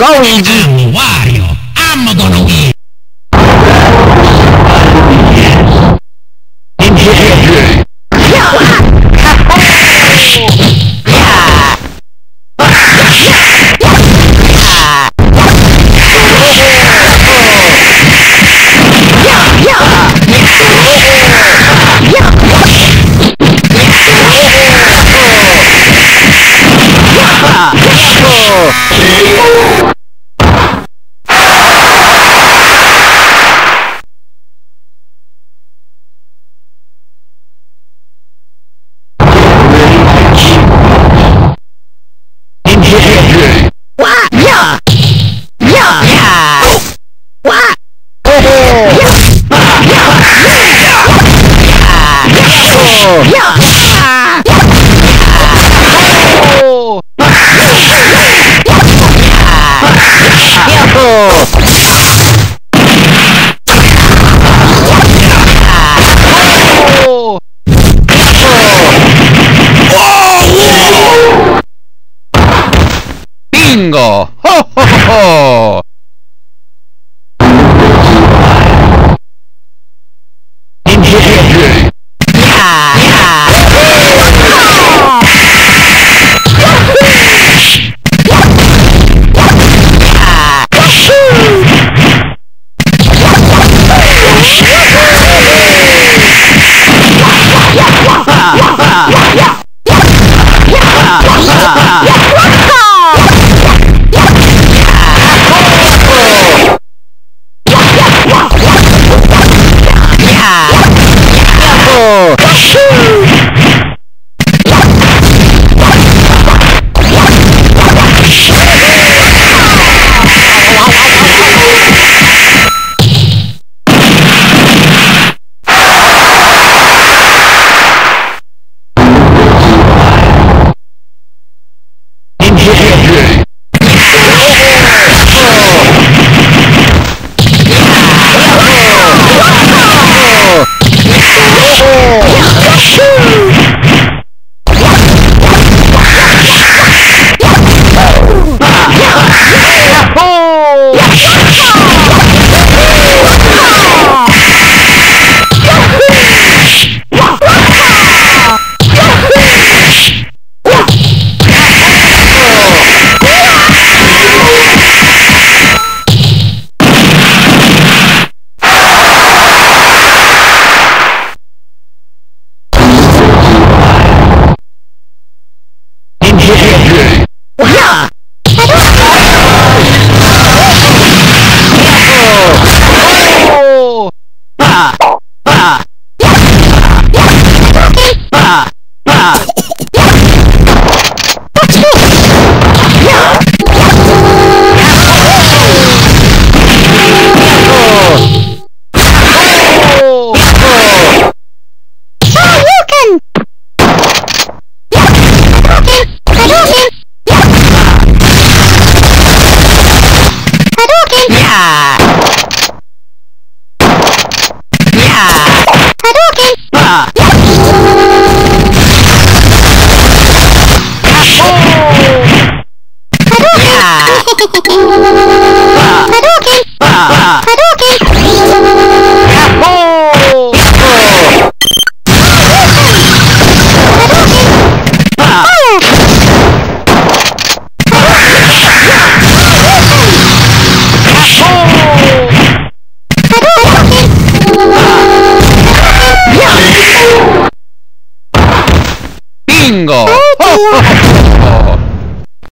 Go easy. I'm Wario. I'm gonna win. Bingo! Ho ho ho! Bingo!